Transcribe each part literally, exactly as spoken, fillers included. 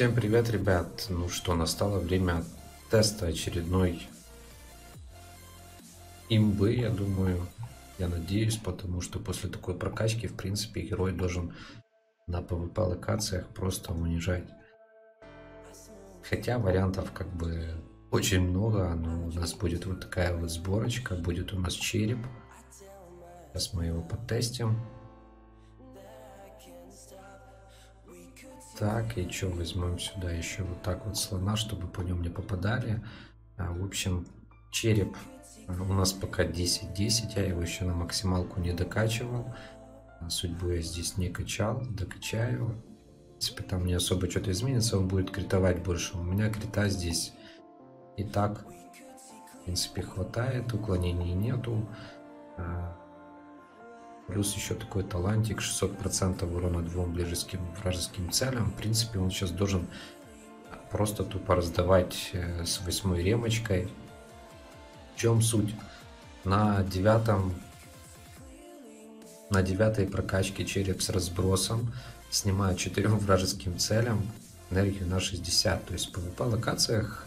Всем привет, ребят! Ну что, настало время теста очередной имбы, я думаю, я надеюсь, потому что после такой прокачки, в принципе, герой должен на PvP локациях просто унижать. Хотя вариантов как бы очень много, но у нас будет вот такая вот сборочка, будет у нас череп. Сейчас мы его потестим. Так, и что, возьмем сюда еще вот так вот слона, чтобы по нем не попадали. А, в общем, череп у нас пока десять десять, я его еще на максималку не докачивал. А судьбу я здесь не качал, докачаю. В принципе, там не особо что-то изменится, он будет критовать больше. У меня крита здесь и так, в принципе, хватает, уклонений нету. А, плюс еще такой талантик, шестьсот процентов урона двум ближеским вражеским целям. В принципе, он сейчас должен просто тупо раздавать с восьмой ремочкой. В чем суть? На девятом, на девятой прокачке череп с разбросом снимает четырем вражеским целям энергию на шестьдесят. То есть в PvP локациях,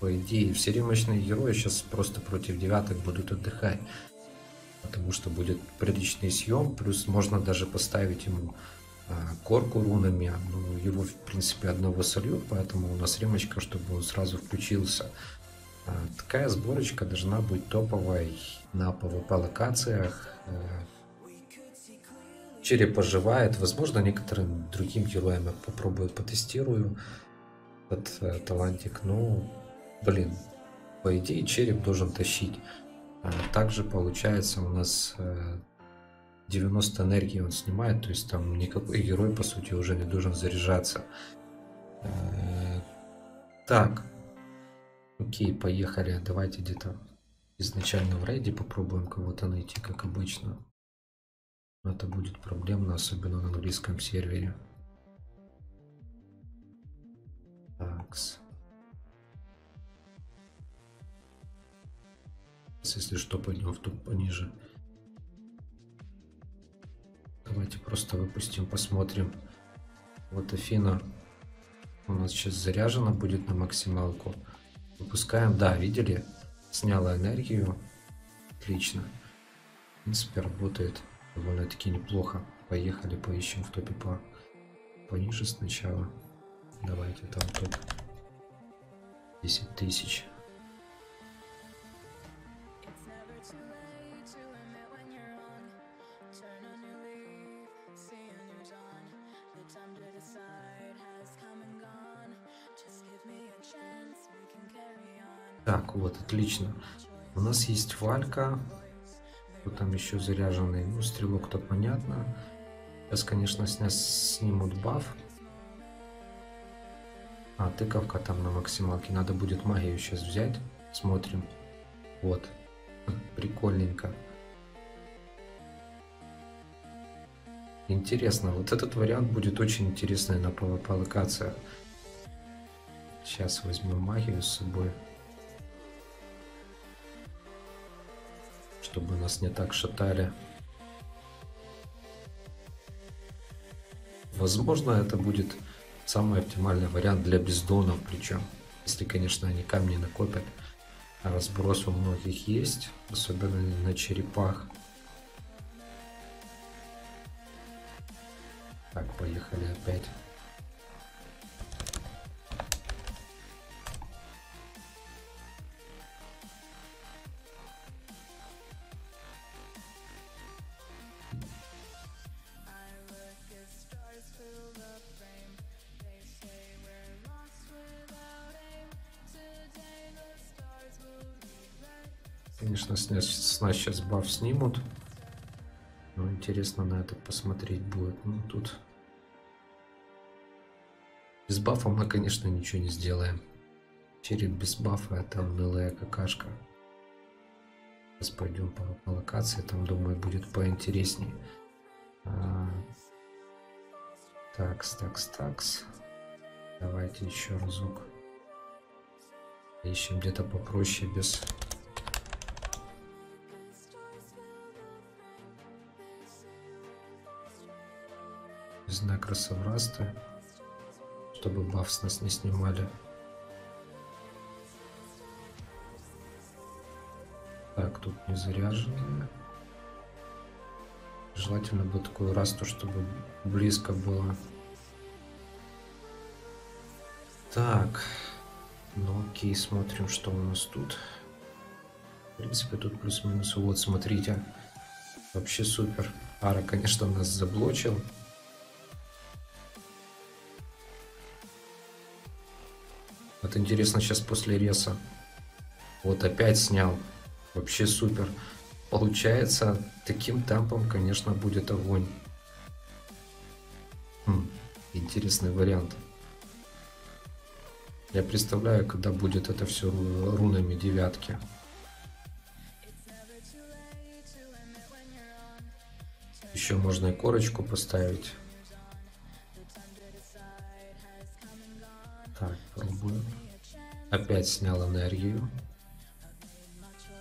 по идее, все ремочные герои сейчас просто против девяток будут отдыхать. Потому что будет приличный съем, плюс можно даже поставить ему а, корку рунами, ну, его в принципе одного сольет, поэтому у нас ремочка, чтобы он сразу включился. А, такая сборочка должна быть топовой на PvP локациях. А, череп оживает, возможно некоторым другим героям я попробую потестирую этот а, талантик, но блин, по идее череп должен тащить. Также получается у нас девяносто энергии он снимает, то есть там никакой герой по сути уже не должен заряжаться. Так, окей, поехали, давайте где-то изначально в рейде попробуем кого-то найти, как обычно. Это будет проблемно, особенно на английском сервере. Такс. Если что, пойдем в топ пониже. Давайте просто выпустим, посмотрим. Вот Афина у нас сейчас заряжена будет на максималку. Выпускаем, да, видели? Сняла энергию. Отлично. В принципе, работает довольно-таки неплохо. Поехали, поищем в топе по... пониже сначала. Давайте там топ десять тысяч. Так, вот, отлично. У нас есть Валька. Кто там еще заряженный? Ну, стрелок-то понятно. Сейчас, конечно, с нас снимут баф. А, тыковка там на максималке. Надо будет магию сейчас взять. Смотрим. Вот. Прикольненько. Интересно. Вот этот вариант будет очень интересный на PvP локациях. Сейчас возьму магию с собой, чтобы нас не так шатали. Возможно, это будет самый оптимальный вариант для бездонов, причем, если, конечно, они камни накопят. Разброс у многих есть, особенно на черепах. Так, поехали опять. Конечно, с нас сейчас баф снимут, но интересно на это посмотреть будет. Ну тут без бафа мы, конечно, ничего не сделаем. Череп без бафа — это унылая какашка. Сейчас пойдем по, по локации, там, думаю, будет поинтереснее. А... Такс, такс, такс. Давайте еще разок. Ищем где-то попроще, без... знак красовраста. чтобы баф с нас не снимали. Так, тут не заряженные. Желательно бы такую расту, чтобы близко было. Так, ну окей, смотрим, что у нас тут. В принципе, тут плюс-минус. Вот, смотрите. Вообще супер. Ара, конечно, нас заблочил. Вот интересно, сейчас после реса. Вот опять снял. Вообще супер. Получается, таким тампом, конечно, будет огонь. Хм, интересный вариант. Я представляю, когда будет это все рунами девятки. Еще можно и корочку поставить. Так, пробуем. Опять снял энергию.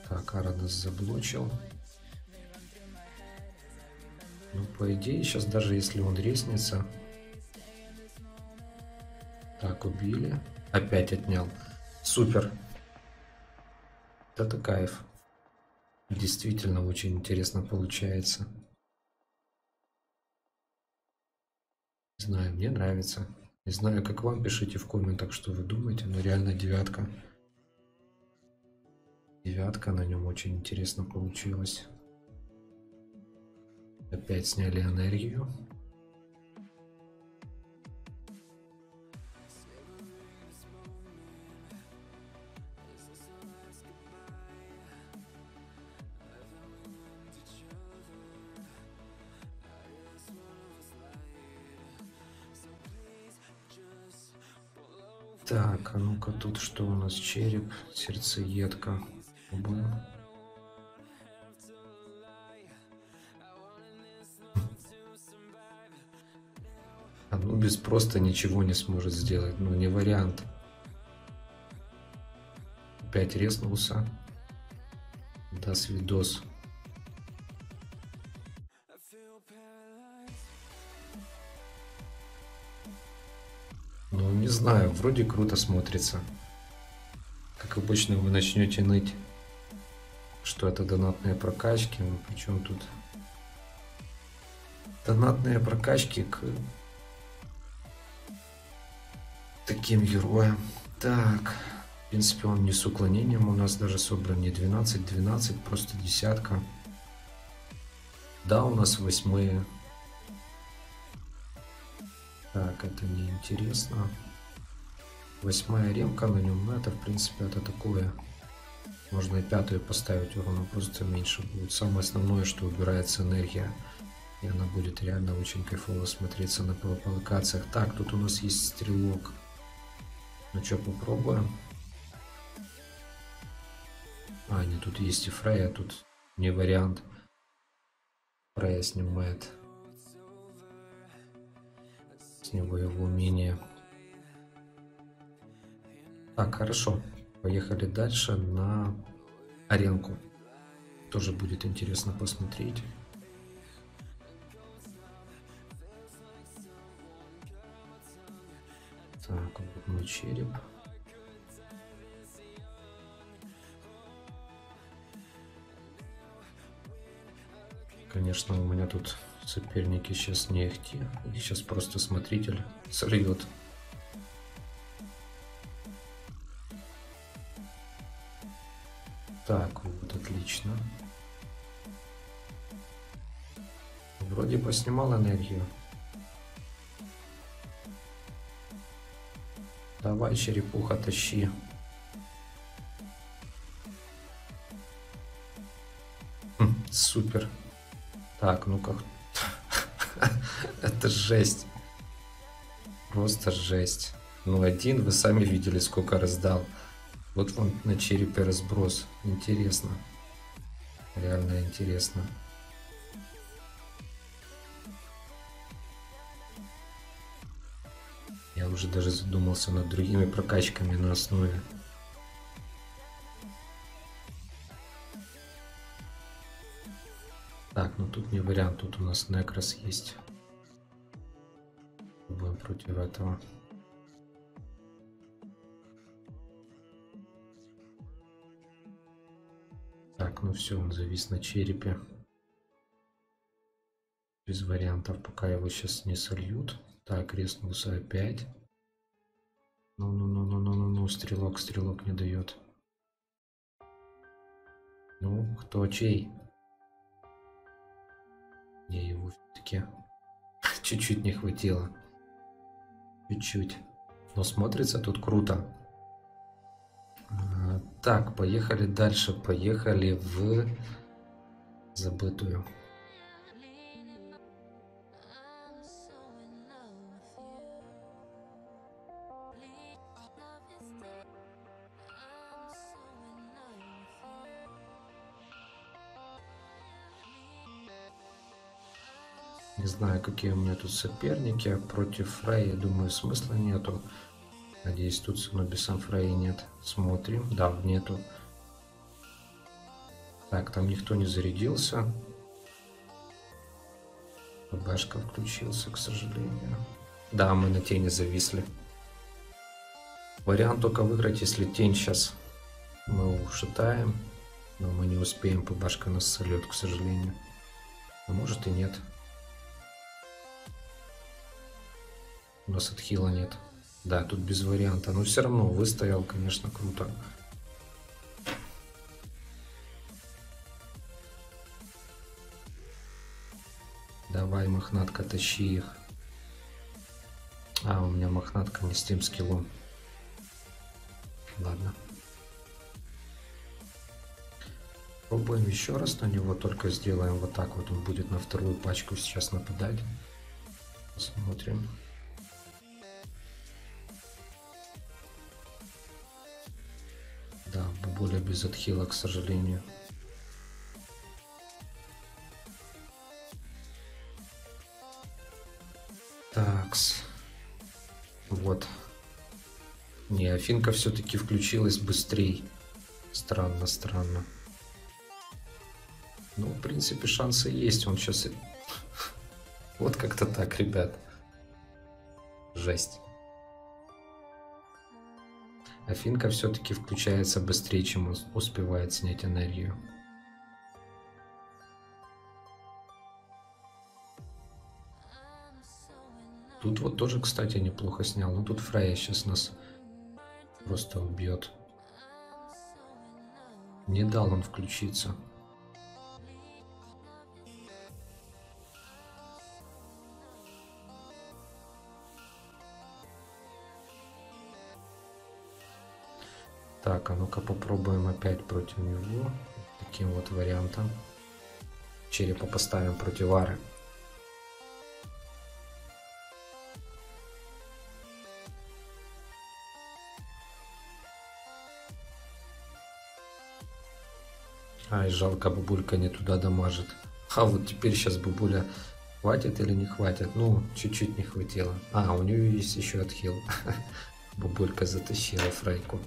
Так, Ара нас заблочил. Ну, по идее, сейчас даже если он реснится. Так, убили. Опять отнял. Супер. Это кайф. Действительно, очень интересно получается. Не знаю, мне нравится. Не знаю, как вам, пишите в комментах, что вы думаете, но реально девятка. Девятка на нем очень интересно получилась. Опять сняли энергию. Так, а ну-ка тут что у нас? Череп, сердцеедка. Анубис просто ничего не сможет сделать. Ну, не вариант. Опять резнулся. Да, свидос. Ну, не знаю, вроде круто смотрится. Как обычно, вы начнете ныть, что это донатные прокачки, но причем тут донатные прокачки к таким героям. Так, в принципе, он не с уклонением, у нас даже собран не двенадцать, двенадцать, просто десятка. Да, у нас восьмые. Так, это неинтересно. Восьмая ремка на нем, но это, в принципе, это такое. Можно и пятую поставить, урона просто меньше будет. Самое основное, что убирается энергия. И она будет реально очень кайфово смотреться на пвп-локациях. Так, тут у нас есть стрелок. Ну что, попробуем? А, не, тут есть и Фрея, тут не вариант. Фрея снимает с него его умение. Так, хорошо. Поехали дальше на аренку. Тоже будет интересно посмотреть. Так, вот мой череп. Конечно, у меня тут соперники сейчас не ахти. Их сейчас просто смотритель сорвет. Так, вот, отлично. Вроде бы снимал энергию. Давай, черепуха, тащи. Хм, супер. Так, ну-ка. Это жесть. Просто жесть. Ну, один, вы сами видели, сколько раздал. Вот вам на черепе разброс. Интересно. Реально интересно. Я уже даже задумался над другими прокачками на основе. Так, ну тут не вариант. Тут у нас некрос есть. Будем против этого. Так, ну все, он завис на черепе. Без вариантов, пока его сейчас не сольют. Так, резнулся опять. Ну-ну-ну-ну-ну-ну-ну, стрелок, стрелок не дает. Ну, кто чей? Не, его все-таки чуть-чуть не хватило. Чуть-чуть. Но смотрится тут круто. А, так, поехали дальше. Поехали в забытую. Не знаю, какие у меня тут соперники. Против Фрей, думаю, смысла нету. Надеюсь, тут с Анубисом Фрей нет. Смотрим. Да, нету. Так, там никто не зарядился. ПБшка включился, к сожалению. Да, мы на тени зависли. Вариант только выиграть, если тень сейчас мы ушатаем. Но мы не успеем, ПБшка нас сольет, к сожалению. А может и нет. У нас отхила нет. Да, тут без варианта. Но все равно выстоял, конечно, круто. Давай, мохнатка, тащи их. А, у меня мохнатка не с тем скиллом. Ладно. Пробуем еще раз на него, только сделаем вот так вот. Он будет на вторую пачку сейчас нападать. Посмотрим. Да, более без отхила, к сожалению. Такс. Вот. Не, Афинка все-таки включилась быстрее. Странно, странно. Ну, в принципе, шансы есть. Он сейчас... Вот как-то так, ребят. Жесть. Афинка все-таки включается быстрее, чем успевает снять энергию. Тут вот тоже, кстати, неплохо снял. Но тут Фрея сейчас нас просто убьет. Не дал он включиться. Так, а ну-ка попробуем опять против него. Таким вот вариантом. Черепа поставим против Ары. Ай, жалко, бабулька не туда дамажит. А вот теперь сейчас бабуля хватит или не хватит? Ну, чуть-чуть не хватило. А, у нее есть еще отхил. Бабулька затащила Фрейку.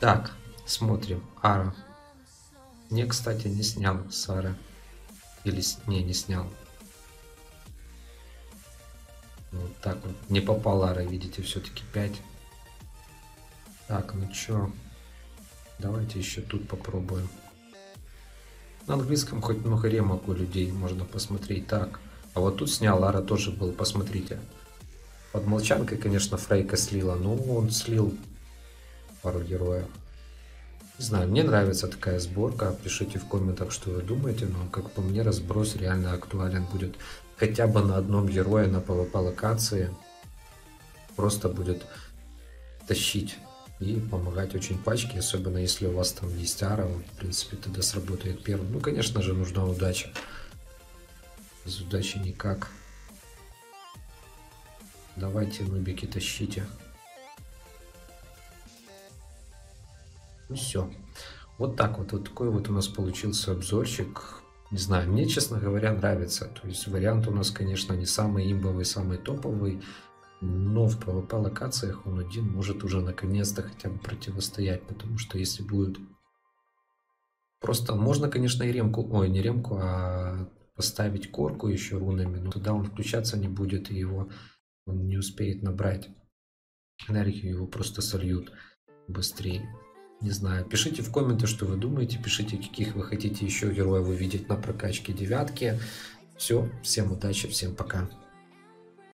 Так, смотрим. Ара. Не, кстати, не снял Сара. Или не, не снял. Вот так вот. Не попал Ара, видите, все-таки пять. Так, ну чё. Давайте еще тут попробуем. На английском хоть много ремок у людей, можно посмотреть. Так, а вот тут снял, Ара тоже был, посмотрите. Под молчанкой, конечно, Фрейка слила, но он слил пару героев. Не знаю, мне нравится такая сборка. Пишите в комментах, что вы думаете, но как по мне разброс реально актуален будет. Хотя бы на одном герое на пвп локации просто будет тащить и помогать очень пачке, особенно если у вас там есть Ара, он, в принципе, тогда сработает первым. Ну, конечно же, нужна удача. Без удачи никак. Давайте, нубики, тащите. Ну все, вот так вот, вот такой вот у нас получился обзорчик. Не знаю, мне, честно говоря, нравится. То есть вариант у нас, конечно, не самый имбовый, самый топовый, но в пвп локациях он один может уже наконец-то хотя бы противостоять, потому что если будет просто, можно, конечно, и ремку, ой, не ремку, а поставить корку еще рунами, но тогда он включаться не будет, и его он не успеет набрать энергию, его просто сольют быстрее. Не знаю, пишите в комменты, что вы думаете, пишите, каких вы хотите еще героев увидеть на прокачке девятки. Все, всем удачи, всем пока.